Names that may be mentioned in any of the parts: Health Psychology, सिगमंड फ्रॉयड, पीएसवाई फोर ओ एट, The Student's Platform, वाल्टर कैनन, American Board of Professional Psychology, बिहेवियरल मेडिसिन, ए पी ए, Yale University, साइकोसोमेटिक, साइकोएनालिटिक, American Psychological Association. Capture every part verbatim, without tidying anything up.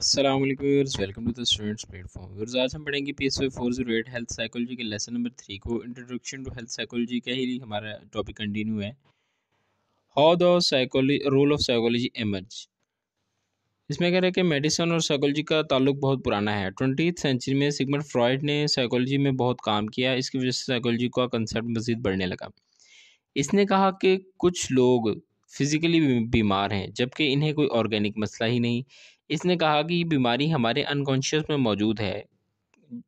अस्सलाम वालेकुम viewers, welcome to the students platform. Viewers, आज हम पढ़ेंगे पीएसवाई फोर ओ एट health psychology के लेसन नंबर थ्री को। इंट्रोडक्शन टू हेल्थ साइकोलॉजी का ही हमारा टॉपिक कंटिन्यू है। How the psychology role of psychology emerge. इसमें कह रहे हैं कि मेडिसिन और साइकोलॉजी का ताल्लुक बहुत पुराना है। ट्वेंटीथ सेंचुरी में सिगमंड फ्रॉयड ने साइकोलॉजी में बहुत काम किया। इसकी वजह से साइकोलॉजी का कंसेप्ट मज़ीद बढ़ने लगा। इसने कहा कि कुछ लोग फिज़िकली बीमार हैं जबकि इन्हें कोई ऑर्गेनिक मसला ही नहीं। इसने कहा कि ये बीमारी हमारे अनकॉन्शियस में मौजूद है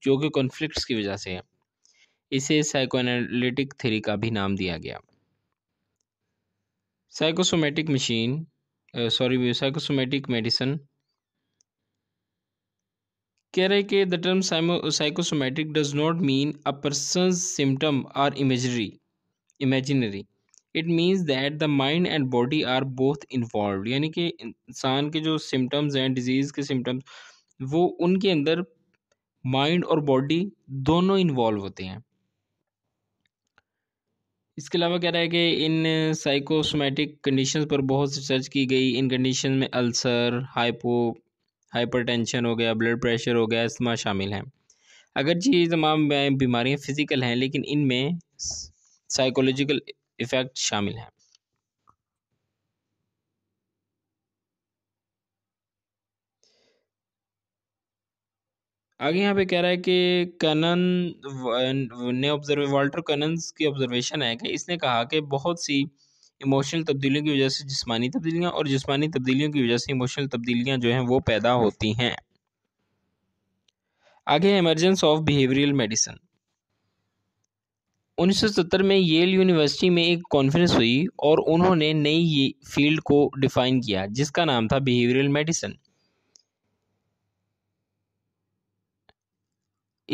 जो कि कॉन्फ्लिक्ट्स की वजह से है। इसे साइकोएनालिटिक थ्योरी का भी नाम दिया गया। साइकोसोमेटिक machine sorry साइकोसोमेटिक medicine. कह रहे कि the term साइकोसोमेटिक does not mean a person's symptom are imagery imaginary, it means that the mind and body are both involve. यानी कि इंसान के जो सिम्टम्स हैं, डिजीज़ के सिम्टम्स, वो उनके अंदर माइंड और बॉडी दोनों इन्वॉल्व होते हैं। इसके अलावा कह रहा है कि इन साइकोसोमेटिक कंडीशंस पर बहुत रिसर्च की गई। इन कंडीशन में अल्सर, हाइपो हाइपरटेंशन हो गया, ब्लड प्रेशर हो गया, अस्थमा शामिल हैं। अगर जी तमाम बीमारियाँ फिज़िकल हैं लेकिन इनमें साइकोलॉजिकल इफेक्ट शामिल हैं। आगे यहाँ पे कह रहा है कि कैनन ने ऑब्जर्व वाल्टर कैनन की ऑब्जर्वेशन है कि इसने कहा कि बहुत सी इमोशनल तब्दीलियों की वजह से जिस्मानी तब्दीलियाँ और जिस्मानी तब्दीलियों की वजह से इमोशनल तब्दीलियाँ जो हैं वो पैदा होती हैं। आगे इमरजेंस ऑफ बिहेवियरल मेडिसिन। उन्नीस सौ सत्तर में येल यूनिवर्सिटी में एक कॉन्फ्रेंस हुई और उन्होंने नई फील्ड को डिफाइन किया जिसका नाम था बिहेवियरल मेडिसिन।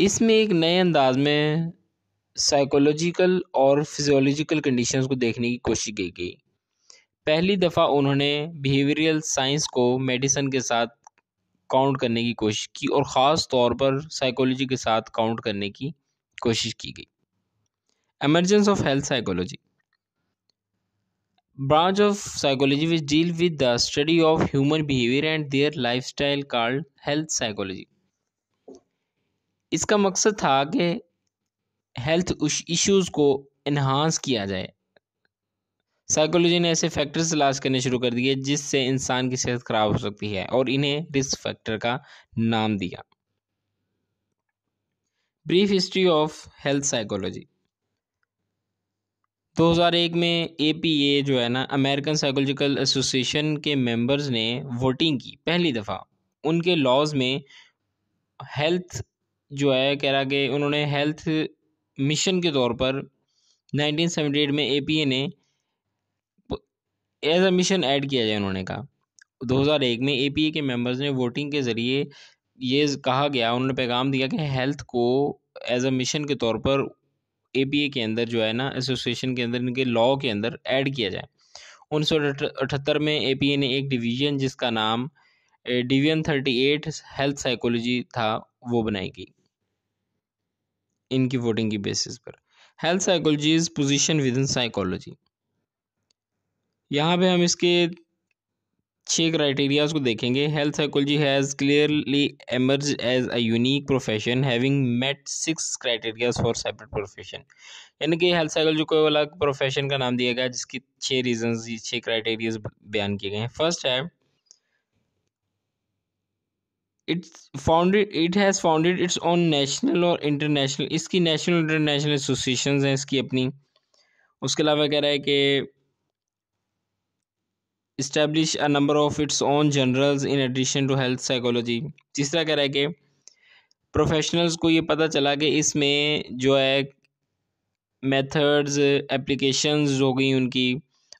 इसमें एक नए अंदाज में साइकोलॉजिकल और फिजियोलॉजिकल कंडीशंस को देखने की कोशिश की गई। पहली दफ़ा उन्होंने बिहेवियरल साइंस को मेडिसिन के साथ काउंट करने की कोशिश की और ख़ास तौर पर साइकोलॉजी के साथ काउंट करने की कोशिश की गई। Emergence of health psychology, branch of psychology which deal with the study of human behavior and their lifestyle called health psychology. इसका मकसद था कि हेल्थ इश्यूज़ को इन्हांस किया जाए। साइकोलॉजी ने ऐसे फैक्टर्स तलाश करने शुरू कर दिए जिससे इंसान की सेहत ख़राब हो सकती है और इन्हें रिस्क फैक्टर का नाम दिया। Brief history of health psychology. दो हज़ार एक में ए पी ए जो है ना, अमेरिकन साइकोलॉजिकल एसोसिएशन के मेंबर्स ने वोटिंग की। पहली दफ़ा उनके लॉज में हेल्थ जो है, कह रहा कि उन्होंने हेल्थ मिशन के तौर पर नाइनटीन सेवेंटी एट में ए पी ए ने एज अ मिशन ऐड किया जाए, उन्होंने कहा। दो हज़ार एक में ए पी ए के मेंबर्स ने वोटिंग के ज़रिए ये कहा गया, उन्होंने पैगाम दिया कि हेल्थ को एज अ मिशन के तौर पर ए पी ए के अंदर जो है ना, एसोसिएशन के अंदर, इनके लॉ के अंदर ऐड किया जाए। उन्नीस सौ अठहत्तर में ए पी ए ने एक डिवीज़न जिसका नाम डिवीज़न अड़तीस हेल्थ साइकोलॉजी था, वो बनाई गई इनकी वोटिंग की बेसिस पर। Health psychology's position within psychology. यहाँ पे हम इसके छः क्राइटेरियाज को देखेंगे। Health psychology has clearly emerge as a unique profession having met six criterias for separate profession. यानी कि हेल्थ साइकोलॉजी को अलग प्रोफेशन का नाम दिया गया जिसकी छः रीजंस, छः क्राइटेरियाज बयान किए गए हैं। फर्स्ट है it's founded it has founded its own national और इंटरनेशनल, इसकी नेशनल इंटरनेशनल एसोसिएशन हैं इसकी अपनी। उसके अलावा कह रहा है कि Establish a number of its own generals in addition to health psychology। तीसरा कह रहा है कि प्रोफेशनल्स को ये पता चला कि इसमें जो है मेथड्स, एप्लीकेशंस हो गई उनकी,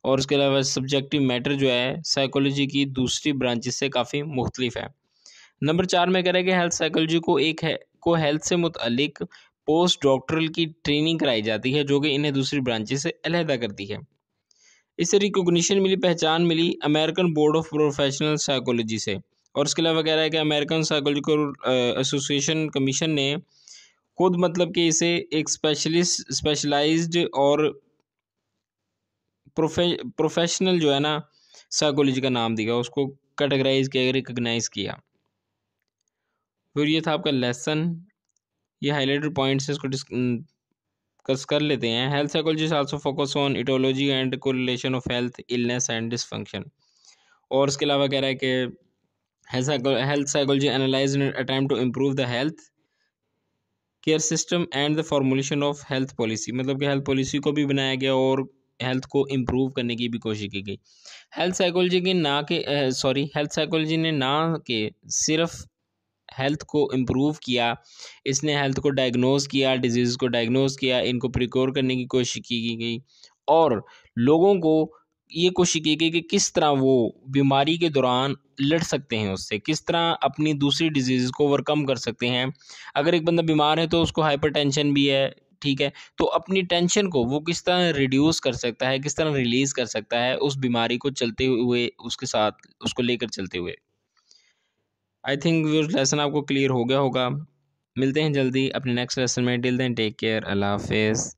और उसके अलावा सब्जेक्टिव मैटर जो है साइकोलॉजी की दूसरी ब्रांचेस से काफ़ी मुख्तलिफ है। नंबर चार में कह रहा है कि हेल्थ साइकोलॉजी को एक है को हेल्थ से मुतल्लिक पोस्ट डॉक्टरल की ट्रेनिंग कराई जाती है जो कि इन्हें दूसरी ब्रांचेस से अलहदा करती है। इसे रिकॉग्निशन मिली, पहचान मिली American board of professional psychology से। और इसके अलावा कह रहा है कि अमेरिकन साइकोलॉजिकल एसोसिएशन कमीशन ने खुद मतलब कि इसे एक स्पेशलिस्ट स्पेशलाइज्ड और प्रोफे प्रोफेशनल जो है ना साइकोलॉजी का नाम दिया, उसको कैटेगराइज किया, रिकॉग्नाइज किया। फिर ये था आपका लेसन, ये हाईलाइटेड पॉइंट्स इसको डिस्कस कर लेते हैं। Health psychology also focus on etiology and correlation of health illness and dysfunction. और उसके अलावा कह रहा है कि health psychology analyze in attempt to improve the health care system and the formulation of health policy, मतलब कि हेल्थ पॉलिसी को भी बनाया गया और हेल्थ को इम्प्रूव करने की भी कोशिश की गई। हेल्थ साइकोलॉजी के ना के सॉरी हेल्थ साइकोलॉजी ने ना के सिर्फ हेल्थ को इम्प्रूव किया, इसने हेल्थ को डायग्नोज किया, डिजीज़ को डायग्नोज किया, इनको प्रिक्योर करने की कोशिश की गई और लोगों को ये कोशिश की गई कि किस तरह वो बीमारी के दौरान लड़ सकते हैं, उससे किस तरह अपनी दूसरी डिजीज़ को ओवरकम कर सकते हैं। अगर एक बंदा बीमार है तो उसको हाइपरटेंशन भी है, ठीक है, तो अपनी टेंशन को वो किस तरह रिड्यूस कर सकता है, किस तरह रिलीज़ कर सकता है उस बीमारी को चलते हुए, उसके साथ उसको लेकर चलते हुए। आई थिंक व्यूअर्स लेसन आपको क्लियर हो गया होगा। मिलते हैं जल्दी अपने नेक्स्ट लेसन में। टिल देन टेक केयर, अल्लाह हाफिज़।